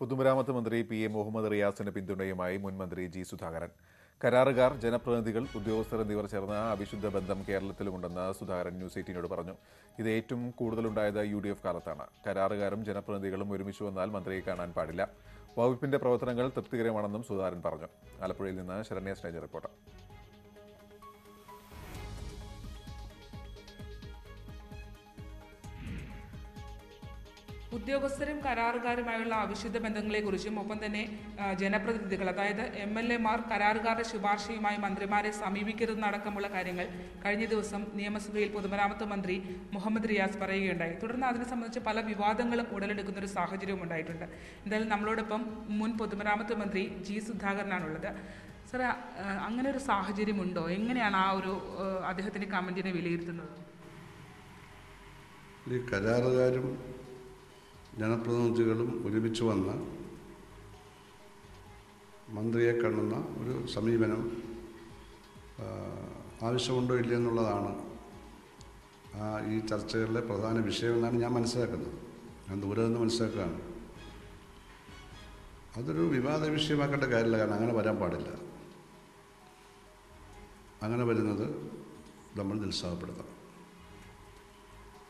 പൊതുമരാമത്ത് മന്ത്രി P A Muhammad റിയാസിന് പിന്തുണയുമായി മുൻ മന്ത്രി ജി സുധാകരൻ. കരാറുകാർ, ജനപ്രതിനിധികൾ, ഉദ്യോഗസ്ഥർ എന്നിവർ ചേർന്ന അവിശുദ്ധ ബന്ധം കേരളത്തിലുമുണ്ടെന്ന് സുധാകരൻ News18നോട് പറഞ്ഞു. ഇത് ഏറ്റവും കൂടുതലുണ്ടായത് UDF കാലത്താണ്. കരാറുകാരും ജനപ്രതിനിധികളും ഒരുമിച്ച് വന്നാൽ മന്ത്രിയെ കാണാൻ പാടില്ല. വകുപ്പിന്റെ പ്രവർത്തനങ്ങൾ തൃപ്തികരമാണെന്നും സുധാകരൻ പറഞ്ഞു. ആലപ്പുഴയിൽ നിന്ന് ശരണ്യ സ്നേജ് റിപ്പോർട്ട്. ഉദ്യോഗസ്ഥരും കരാറുകാരുമായുള്ള അവിശുദ്ധ ബന്ധങ്ങളെക്കുറിച്ചും ഒപ്പം തന്നെ ജനപ്രതിനിധികൾ അതായത് MLA മാർ കരാറുകാരുടെ ശുപാർശയുമായി മന്ത്രിമാരെ സമീപിക്കരുതെന്നടക്കമുള്ള കാര്യങ്ങൾ കഴിഞ്ഞ ദിവസം നിയമസഭയിൽ പൊതുമരാമത്ത് മന്ത്രി മുഹമ്മദ് റിയാസ് പറയുകയുണ്ടായി. തുടർന്ന് അതിനെ സംബന്ധിച്ച് പല വിവാദങ്ങളും ഉടലെടുക്കുന്നൊരു സാഹചര്യവും ഉണ്ടായിട്ടുണ്ട്. എന്തായാലും നമ്മളോടൊപ്പം മുൻ പൊതുമരാമത്ത് മന്ത്രി ജി സുധാകരനാണുള്ളത്. സർ, അങ്ങനെ ഒരു സാഹചര്യമുണ്ടോ? എങ്ങനെയാണ് ആ ഒരു അദ്ദേഹത്തിൻ്റെ കമൻറ്റിനെ വിലയിരുത്തുന്നത്? കരാറുകാരും ജനപ്രതിനിധികളും ഒരുമിച്ച് വന്ന മന്ത്രിയെ കാണുന്ന ഒരു സമീപനം ആവശ്യമുണ്ടോ ഇല്ലയെന്നുള്ളതാണ് ഈ ചർച്ചകളിലെ പ്രധാന വിഷയമെന്നാണ് ഞാൻ മനസ്സിലാക്കുന്നത്. ഞാൻ ദൂരെ നിന്ന് മനസ്സിലാക്കുകയാണ്. അതൊരു വിവാദ വിഷയമാക്കേണ്ട കാര്യമില്ല. കാരണം അങ്ങനെ വരാൻ പാടില്ല. അങ്ങനെ വരുന്നത് നമ്മൾ നിരുത്സാഹപ്പെടുത്തണം.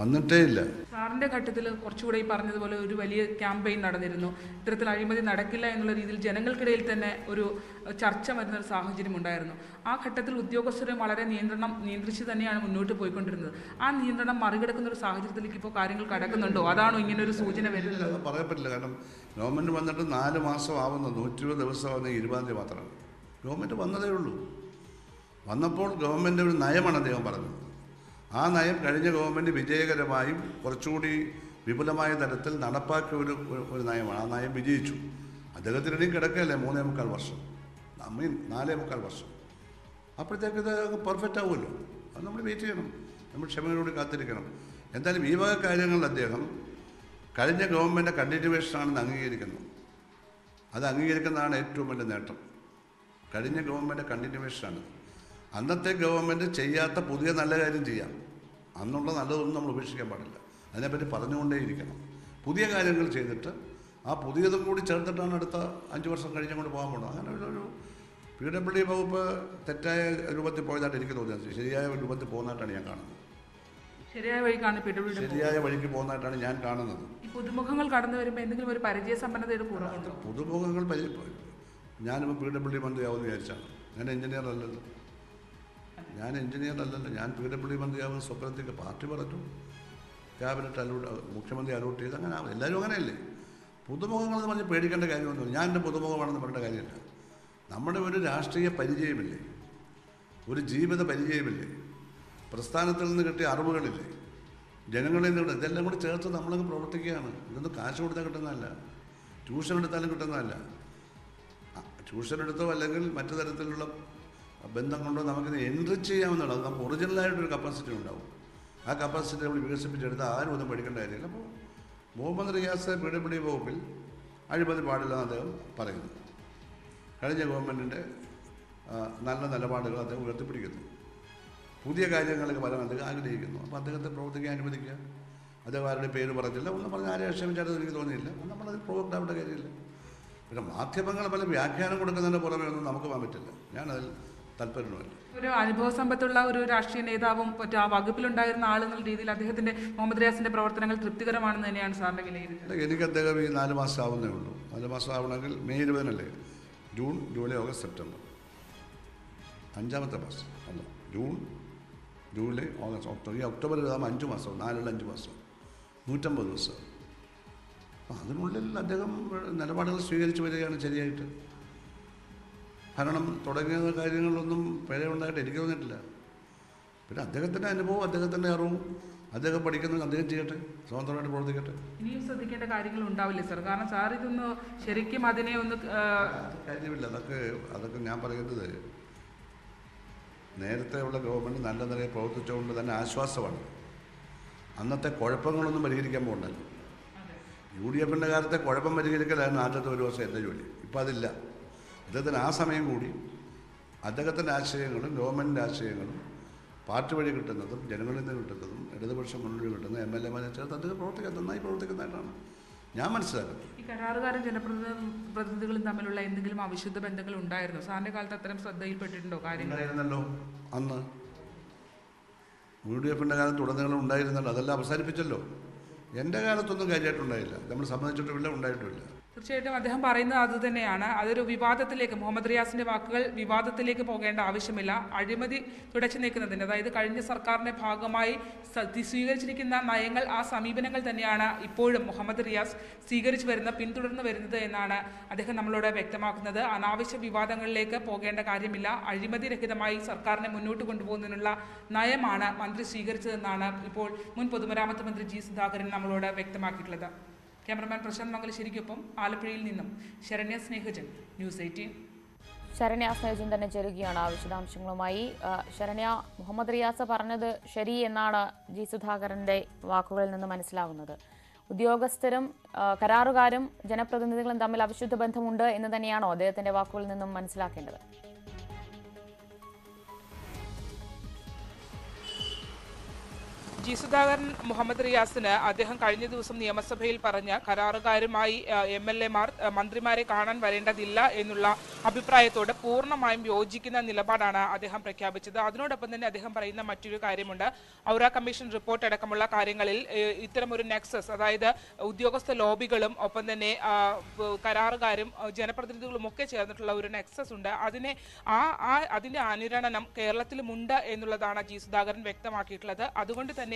വന്നിട്ടേ ഇല്ല. സാറിന്റെ ഘട്ടത്തിൽ കുറച്ചുകൂടെ ഈ പറഞ്ഞതുപോലെ ഒരു വലിയ ക്യാമ്പയിൻ നടന്നിരുന്നു. ഇത്തരത്തിൽ അഴിമതി നടക്കില്ല എന്നുള്ള രീതിയിൽ ജനങ്ങൾക്കിടയിൽ തന്നെ ഒരു ചർച്ച വരുന്നൊരു സാഹചര്യം ഉണ്ടായിരുന്നു. ആ ഘട്ടത്തിൽ ഉദ്യോഗസ്ഥരും വളരെ നിയന്ത്രിച്ച് തന്നെയാണ് മുന്നോട്ട് പോയിക്കൊണ്ടിരുന്നത്. ആ നിയന്ത്രണം മറികടക്കുന്ന ഒരു സാഹചര്യത്തിലേക്ക് ഇപ്പോൾ കാര്യങ്ങൾ കടക്കുന്നുണ്ടോ? അതാണോ ഇങ്ങനൊരു സൂചന വരുന്നത്? അത് പറയാൻ പറ്റില്ല. കാരണം ഗവൺമെൻറ് വന്നിട്ട് 4 മാസം ആവുന്ന 120 ദിവസം ആവുന്ന 20 തീയതി മാത്രമാണ്. ഗവൺമെൻറ് വന്നതേ ഉള്ളൂ. വന്നപ്പോൾ ഗവൺമെൻറ് ഒരു നയമാണ് അദ്ദേഹം പറഞ്ഞത്. ആ നയം കഴിഞ്ഞ ഗവൺമെൻറ് വിജയകരമായും കുറച്ചുകൂടി വിപുലമായ തരത്തിൽ നടപ്പാക്കിയ ഒരു നയമാണ്. ആ നയം വിജയിച്ചു. അദ്ദേഹത്തിനിടയും കിടക്കുകയല്ലേ 3.25 വർഷം, നമ്മൾ 4.25 വർഷം. അപ്പോഴത്തേക്ക് ഇത് പെർഫെക്റ്റ് ആവുമല്ലോ. അത് നമ്മൾ വെയിറ്റ് ചെയ്യണം. നമ്മൾ ക്ഷമയോടുകൂടി കാത്തിരിക്കണം. എന്തായാലും ഈ വക കാര്യങ്ങളിൽ അദ്ദേഹം കഴിഞ്ഞ ഗവൺമെൻറ് കണ്ടിന്യൂവേഷനാണെന്ന് അംഗീകരിക്കുന്നു. അത് അംഗീകരിക്കുന്നതാണ് ഏറ്റവും വലിയ നേട്ടം. കഴിഞ്ഞ ഗവൺമെൻറ് കണ്ടിന്യൂവേഷനാണ്. അന്നത്തെ ഗവൺമെൻറ് ചെയ്യാത്ത പുതിയ നല്ല കാര്യം ചെയ്യാം. അന്നുള്ള നല്ലതൊന്നും നമ്മൾ ഉപേക്ഷിക്കാൻ പാടില്ല. അതിനെപ്പറ്റി പറഞ്ഞുകൊണ്ടേയിരിക്കണം. പുതിയ കാര്യങ്ങൾ ചെയ്തിട്ട് ആ പുതിയതും കൂടി ചേർത്തിട്ടാണ് അടുത്ത 5 വർഷം കഴിഞ്ഞ് അങ്ങോട്ട് പോകാൻ പോകുന്നത്. അങ്ങനെ ഒരു PWD വകുപ്പ് തെറ്റായ രൂപത്തിൽ പോയതായിട്ട് എനിക്ക് തോന്നിയത്. ശരിയായ രൂപത്തിൽ പോകുന്നതായിട്ടാണ് ഞാൻ കാണുന്നത്. ശരിയായ വഴിക്ക് പോകുന്നതായിട്ടാണ് ഞാൻ കാണുന്നത്. പുതുമുഖങ്ങൾ കടന്നു വരുമ്പോൾ എന്തെങ്കിലും ഒരു പരിചയ സമ്പന്നതയുടെ കുറവുണ്ടോ? പുതുമുഖങ്ങൾ ഞാനിപ്പോൾ PWD മന്ത്രിയാവുമെന്ന് വിചാരിച്ചാണ്. ഞാൻ എഞ്ചിനീയറല്ലല്ലോ. ഞാൻ PWD മന്ത്രിയാവുന്ന സ്വപ്നത്തിൻ്റെ പാർട്ടി പറഞ്ഞു. ക്യാബിനറ്റ് മുഖ്യമന്ത്രി അലോട്ട് ചെയ്ത് അങ്ങനെ എല്ലാവരും അങ്ങനെയല്ലേ. പുതുമുഖങ്ങളെന്ന് പറഞ്ഞ് പേടിക്കേണ്ട കാര്യമൊന്നുമില്ല. ഞാൻ എൻ്റെ പുതുമുഖമാണെന്ന് പറയേണ്ട കാര്യമില്ല. നമ്മുടെ ഒരു രാഷ്ട്രീയ പരിചയമില്ലേ, ഒരു ജീവിത പരിചയമില്ലേ, പ്രസ്ഥാനത്തിൽ നിന്ന് കിട്ടിയ അറിവുകളില്ലേ, ജനങ്ങളിൽ നിന്ന് ഇതെല്ലാം കൂടി ചേർത്ത് നമ്മളങ്ങ് പ്രവർത്തിക്കുകയാണ്. ഇതൊന്നും കാശ് കൊടുത്താൽ കിട്ടുന്നതല്ല, ട്യൂഷൻ എടുത്താലും കിട്ടുന്നതല്ല. ട്യൂഷൻ എടുത്തോ അല്ലെങ്കിൽ മറ്റു തരത്തിലുള്ള ബന്ധം കൊണ്ടോ നമുക്കിത് എൻറിച്ച് ചെയ്യാമെന്നുള്ളത്. അത് നമുക്ക് ഒറിജിനലായിട്ടൊരു കപ്പാസിറ്റി ഉണ്ടാവും. ആ കപ്പാസിറ്റി നമ്മൾ വികസിപ്പിച്ചെടുത്ത് ആരും ഒന്നും പഠിക്കേണ്ട കാര്യമില്ല. അപ്പോൾ മുഹമ്മദ് റിയാസ് PWD വകുപ്പിൽ അഴിമതി പാടില്ലെന്ന് അദ്ദേഹം പറയുന്നു. കഴിഞ്ഞ ഗവൺമെൻറ്റിൻ്റെ നല്ല നിലപാടുകൾ അദ്ദേഹം ഉയർത്തിപ്പിടിക്കുന്നു. പുതിയ കാര്യങ്ങളൊക്കെ വരാൻ അദ്ദേഹം ആഗ്രഹിക്കുന്നു. അപ്പോൾ അദ്ദേഹത്തെ പ്രവർത്തിക്കാൻ അനുവദിക്കുക. അദ്ദേഹം ആരുടെ പേര് പറഞ്ഞില്ല, ഒന്നും പറഞ്ഞ് ആരെയും ആക്ഷേപിച്ചാലും എനിക്ക് തോന്നിയില്ല. നമ്മളത് പ്രൊവോക്ട് ആവേണ്ട കാര്യമില്ല. പിന്നെ മാധ്യമങ്ങൾ പല വ്യാഖ്യാനം കൊടുക്കുന്നതിൻ്റെ പുറമെ ഒന്നും നമുക്ക് പോകാൻ പറ്റില്ല. ഞാനതിൽ ഒരു അനുഭവ സമ്പത്തുള്ള ഒരു രാഷ്ട്രീയ നേതാവും മറ്റു ആ വകുപ്പിലുണ്ടായിരുന്ന ആളെന്നുള്ള രീതിയിൽ അദ്ദേഹത്തിന്റെ മുഹമ്മദ് റിയാസിന്റെ പ്രവർത്തനങ്ങൾ തൃപ്തികരമാണെന്ന് തന്നെയാണ് സാറിന്റെ വിലയിരുത്തൽ? എനിക്ക് അദ്ദേഹം ഈ 4 മാസം ആവുന്നേ ഉള്ളൂ. 4 മാസം ആവണമെങ്കിൽ May 20 June, July, August, September 5-ാമത്തെ മാസം അല്ല, ജൂൺ, ജൂലൈ, ഓഗസ്റ്റ്, ഒക്ടോബർ. ഈ ഒക്ടോബറിൽ ആകുമ്പോൾ 5 മാസം, 4 × 5 മാസം, 150 ദിവസം. അതിനുള്ളിൽ അദ്ദേഹം നിലപാടുകൾ സ്വീകരിച്ചു വരികയാണ്. ശരിയായിട്ട് ഭരണം തുടങ്ങിയ കാര്യങ്ങളിലൊന്നും പേരുണ്ടായിട്ട് എനിക്ക് തോന്നിയിട്ടില്ല. പിന്നെ അദ്ദേഹത്തിൻ്റെ അനുഭവം, അദ്ദേഹത്തിൻ്റെ അറിവും അദ്ദേഹം പഠിക്കുന്നത് അദ്ദേഹം ചെയ്യട്ടെ, സ്വതന്ത്രമായിട്ട് പ്രവർത്തിക്കട്ടെ. ഇനിയും ശ്രദ്ധിക്കേണ്ട കാര്യങ്ങൾ ഉണ്ടാവില്ലേ സാർ? കാരണം സാർ ഇതൊന്ന് ശരിക്കും അതിനെ ഒന്ന് കാര്യമില്ല. അതൊക്കെ ഞാൻ പറയുന്നത് നേരത്തെ ഉള്ള ഗവൺമെൻറ് നല്ല നിലയിൽ പ്രവർത്തിച്ചുകൊണ്ട് തന്നെ ആശ്വാസമാണ്. അന്നത്തെ കുഴപ്പങ്ങളൊന്നും പരിഹരിക്കാൻ പോകണ്ടല്ലോ. യു ഡി എഫിൻ്റെ കാലത്തെ കുഴപ്പം പരിഹരിക്കലായിരുന്നു ആദ്യത്തെ ഒരു വർഷം എൻ്റെ ജോലി. ഇപ്പം അതില്ല. അദ്ദേഹത്തിന് ആ സമയം കൂടി അദ്ദേഹത്തിൻ്റെ ആശയങ്ങളും ഗവൺമെൻറ്റിൻ്റെ ആശയങ്ങളും പാർട്ടി വഴി കിട്ടുന്നതും ജനങ്ങളിൽ നിന്ന് കിട്ടുന്നതും ഇടതുപക്ഷം മുന്നിൽ കിട്ടുന്ന എം എൽ എമാരെ ചേർത്ത് അദ്ദേഹം പ്രവർത്തിക്കാൻ നന്നായി പ്രവർത്തിക്കുന്നതായിട്ടാണ് ഞാൻ മനസ്സിലാക്കുന്നത്. ഈ കരാറുകാരും ജനപ്രതിനിധികളും തമ്മിലുള്ള എന്തെങ്കിലും അവിശുദ്ധ ബന്ധങ്ങൾ ഉണ്ടായിരുന്നോ സാറിൻ്റെ കാലത്ത്? അത്തരം ശ്രദ്ധയിൽപ്പെട്ടിട്ടുണ്ടോ കാര്യങ്ങളായിരുന്നല്ലോ അന്ന് യു ഡി എഫിൻ്റെ കാലത്ത് തുടർന്നുകളും ഉണ്ടായിരുന്നല്ലോ. അതെല്ലാം അവസാനിപ്പിച്ചല്ലോ. എൻ്റെ കാലത്തൊന്നും കാര്യമായിട്ടുണ്ടായില്ല, നമ്മൾ സംബന്ധിച്ചിട്ടുമില്ല, ഉണ്ടായിട്ടുമില്ല. തീർച്ചയായിട്ടും അദ്ദേഹം പറയുന്നത് അതുതന്നെയാണ്. അതൊരു വിവാദത്തിലേക്ക്, മുഹമ്മദ് റിയാസിൻ്റെ വാക്കുകൾ, വിവാദത്തിലേക്ക് പോകേണ്ട ആവശ്യമില്ല. അഴിമതി തുടച്ചു നീക്കുന്നതിന്, അതായത് കഴിഞ്ഞ സർക്കാരിൻ്റെ ഭാഗമായി സ്വീകരിച്ചിരിക്കുന്ന നയങ്ങൾ, ആ സമീപനങ്ങൾ തന്നെയാണ് ഇപ്പോഴും മുഹമ്മദ് റിയാസ് സ്വീകരിച്ചു വരുന്ന, പിന്തുടർന്നു വരുന്നത് എന്നാണ് അദ്ദേഹം നമ്മളോട് വ്യക്തമാക്കുന്നത്. അനാവശ്യ വിവാദങ്ങളിലേക്ക് പോകേണ്ട കാര്യമില്ല. അഴിമതി രഹിതമായി സർക്കാരിനെ മുന്നോട്ട് കൊണ്ടുപോകുന്നതിനുള്ള നയമാണ് മന്ത്രി സ്വീകരിച്ചതെന്നാണ് ഇപ്പോൾ മുൻ പൊതുമരാമത്ത് മന്ത്രി ജി സുധാകരൻ നമ്മളോട് വ്യക്തമാക്കിയിട്ടുള്ളത്. ക്യാമറമാൻ പ്രശാന്ത് മംഗലശ്ശേരിക്കൊപ്പം ആലപ്പുഴയിൽ നിന്നും ശരണ്യ സ്നേഹജൻ, ന്യൂസ് 18. ശരണ്യ സ്നേഹജൻ തന്നെ ചേരുകയാണ് വിശദാംശങ്ങളുമായി. ശരണ്യ, മുഹമ്മദ് റിയാസ് പറഞ്ഞത് ശരി എന്നാണ് ജി സുധാകരൻ്റെ വാക്കുകളിൽ നിന്ന് മനസ്സിലാകുന്നത്. ഉദ്യോഗസ്ഥരും കരാറുകാരും ജനപ്രതിനിധികളും തമ്മിൽ അവിശുദ്ധ ബന്ധമുണ്ട് എന്ന് തന്നെയാണോ അദ്ദേഹത്തിൻ്റെ വാക്കുകളിൽ നിന്നും മനസ്സിലാക്കേണ്ടത്? ജി സുധാകരൻ മുഹമ്മദ് റിയാസിന് അദ്ദേഹം കഴിഞ്ഞ ദിവസം നിയമസഭയിൽ പറഞ്ഞ കരാറുകാരുമായി എം എൽ എമാർ മന്ത്രിമാരെ കാണാൻ വരേണ്ടതില്ല എന്നുള്ള അഭിപ്രായത്തോട് പൂർണ്ണമായും യോജിക്കുന്ന നിലപാടാണ് അദ്ദേഹം പ്രഖ്യാപിച്ചത്. അതിനോടൊപ്പം തന്നെ അദ്ദേഹം പറയുന്ന മറ്റൊരു കാര്യമുണ്ട്. ഔറ കമ്മീഷൻ റിപ്പോർട്ട് അടക്കമുള്ള കാര്യങ്ങളിൽ ഇത്തരമൊരു നെക്സസ്, അതായത് ഉദ്യോഗസ്ഥ ലോബികളും ഒപ്പം തന്നെ കരാറുകാരും ജനപ്രതിനിധികളും ഒക്കെ ചേർന്നിട്ടുള്ള ഒരു നെക്സസ് ഉണ്ട്. അതിൻ്റെ അനുരണനം കേരളത്തിലുമുണ്ട് എന്നുള്ളതാണ് ജി സുധാകരൻ വ്യക്തമാക്കിയിട്ടുള്ളത്. അതുകൊണ്ട് തന്നെ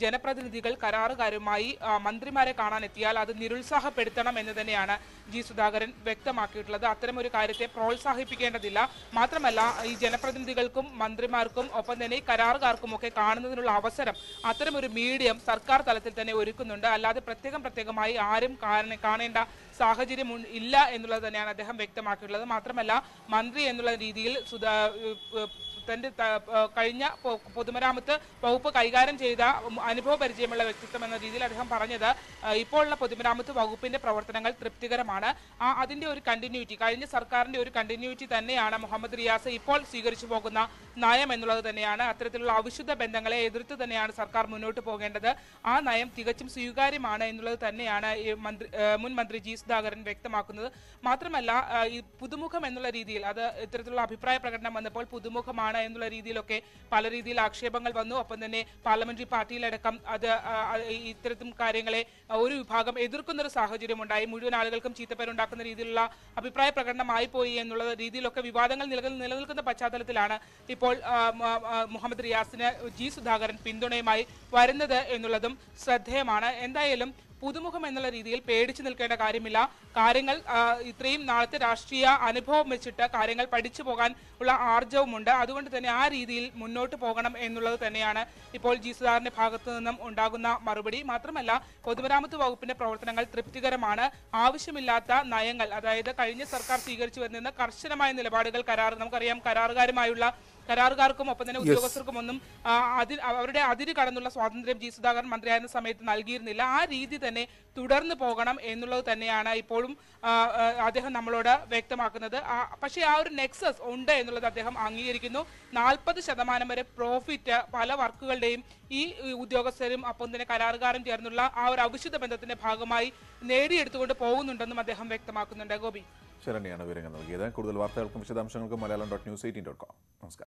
ജനപ്രതിനിധികൾ കരാറുകാരുമായി മന്ത്രിമാരെ കാണാനെത്തിയാൽ അത് നിരുത്സാഹപ്പെടുത്തണം എന്ന് തന്നെയാണ് ജി സുധാകരൻ വ്യക്തമാക്കിയിട്ടുള്ളത്. അത്തരമൊരു കാര്യത്തെ പ്രോത്സാഹിപ്പിക്കേണ്ടതില്ല. മാത്രമല്ല, ഈ ജനപ്രതിനിധികൾക്കും മന്ത്രിമാർക്കും ഒപ്പം തന്നെ കരാറുകാർക്കും ഒക്കെ കാണുന്നതിനുള്ള അവസരം അത്തരമൊരു മീഡിയം സർക്കാർ തലത്തിൽ തന്നെ ഒരുക്കുന്നുണ്ട്. അല്ലാതെ പ്രത്യേകമായി ആരും കാണേണ്ട സാഹചര്യം ഇല്ല എന്നുള്ളത് തന്നെയാണ് അദ്ദേഹം വ്യക്തമാക്കിയിട്ടുള്ളത്. മാത്രമല്ല, മന്ത്രി എന്നുള്ള രീതിയിൽ തൻ്റെ കഴിഞ്ഞ പൊതുമരാമത്ത് വകുപ്പ് കൈകാര്യം ചെയ്ത അനുഭവ പരിചയമുള്ള വ്യക്തിത്വം എന്ന രീതിയിൽ അദ്ദേഹം പറഞ്ഞത് ഇപ്പോഴുള്ള പൊതുമരാമത്ത് വകുപ്പിൻ്റെ പ്രവർത്തനങ്ങൾ തൃപ്തികരമാണ്. അതിൻ്റെ ഒരു കണ്ടിന്യൂറ്റി, കഴിഞ്ഞ സർക്കാരിൻ്റെ ഒരു കണ്ടിന്യൂറ്റി തന്നെയാണ് മുഹമ്മദ് റിയാസ് ഇപ്പോൾ സ്വീകരിച്ചു പോകുന്ന നയം എന്നുള്ളത് തന്നെയാണ്. അത്തരത്തിലുള്ള അവിശുദ്ധ ബന്ധങ്ങളെ എതിർത്ത് തന്നെയാണ് സർക്കാർ മുന്നോട്ട് പോകേണ്ടത്. ആ നയം തികച്ചും സ്വീകാര്യമാണ് എന്നുള്ളത് തന്നെയാണ് മുൻ മന്ത്രി ജി സുധാകരൻ വ്യക്തമാക്കുന്നത്. മാത്രമല്ല, ഈ പുതുമുഖം എന്നുള്ള രീതിയിൽ, അത് ഇത്തരത്തിലുള്ള അഭിപ്രായ പ്രകടനം വന്നപ്പോൾ പുതുമുഖമാണ് എന്നുള്ള രീതിയിലൊക്കെ പല രീതിയിൽ ആക്ഷേപങ്ങൾ വന്നു. ഒപ്പം തന്നെ പാർലമെന്ററി പാർട്ടിയിലടക്കം ഇത്തരത്തും കാര്യങ്ങളെ ഒരു വിഭാഗം എതിർക്കുന്നൊരു സാഹചര്യം ഉണ്ടായി. മുഴുവൻ ആളുകൾക്കും ചീത്തപ്പേരുണ്ടാക്കുന്ന രീതിയിലുള്ള അഭിപ്രായ പ്രകടനമായി പോയി എന്നുള്ള രീതിയിലൊക്കെ വിവാദങ്ങൾ നിലനിൽക്കുന്ന പശ്ചാത്തലത്തിലാണ് ഇപ്പോൾ മുഹമ്മദ് റിയാസിന് ജി സുധാകരൻ പിന്തുണയുമായി വരുന്നത് എന്നുള്ളതും ശ്രദ്ധേയമാണ്. എന്തായാലും പുതുമുഖം എന്നുള്ള രീതിയിൽ പേടിച്ചു നിൽക്കേണ്ട കാര്യമില്ല. കാര്യങ്ങൾ ഇത്രയും നാളത്തെ രാഷ്ട്രീയ അനുഭവം വെച്ചിട്ട് കാര്യങ്ങൾ പഠിച്ചു പോകാൻ ഉള്ള ആർജവുമുണ്ട്. അതുകൊണ്ട് തന്നെ ആ രീതിയിൽ മുന്നോട്ട് പോകണം എന്നുള്ളത് തന്നെയാണ് ഇപ്പോൾ ജി സുധാകരൻ്റെ ഭാഗത്തു നിന്നും ഉണ്ടാകുന്ന മറുപടി. മാത്രമല്ല, പൊതുമരാമത്ത് വകുപ്പിൻ്റെ പ്രവർത്തനങ്ങൾ തൃപ്തികരമാണ്. ആവശ്യമില്ലാത്ത നയങ്ങൾ, അതായത് കഴിഞ്ഞ സർക്കാർ സ്വീകരിച്ചു വരുന്ന കർശനമായ നിലപാടുകൾ, നമുക്കറിയാം കരാറുകാരുമായുള്ള കരാറുകാർക്കും ഒപ്പം തന്നെ ഉദ്യോഗസ്ഥർക്കും ഒന്നും അവരുടെ അതിര് കടന്നുള്ള സ്വാതന്ത്ര്യം ജി സുധാകരൻ മന്ത്രിയായിരുന്ന സമയത്ത് നൽകിയിരുന്നില്ല. ആ രീതി തന്നെ തുടർന്നു പോകണം എന്നുള്ളത് തന്നെയാണ് ഇപ്പോഴും അദ്ദേഹം നമ്മളോട് വ്യക്തമാക്കുന്നത്. പക്ഷേ ആ ഒരു നെക്സസ് ഉണ്ട് എന്നുള്ളത് അദ്ദേഹം അംഗീകരിക്കുന്നു. 40% വരെ പ്രോഫിറ്റ് പല വർക്കുകളുടെയും ഈ ഉദ്യോഗസ്ഥരും ഒപ്പം തന്നെ കരാറുകാരും ചേർന്നുള്ള ആ ഒരു അവിശുദ്ധ ബന്ധത്തിന്റെ ഭാഗമായി നേടിയെടുത്തുകൊണ്ട് പോകുന്നുണ്ടെന്നും അദ്ദേഹം വ്യക്തമാക്കുന്നുണ്ട്. ഗോപി, ശരണ്യാണ് വിവരങ്ങൾ നൽകിയത്. കൂടുതൽ വാർത്തകൾക്കും വിശദാംശങ്ങൾക്കും മലയാളം.news18.com. നമസ്കാരം.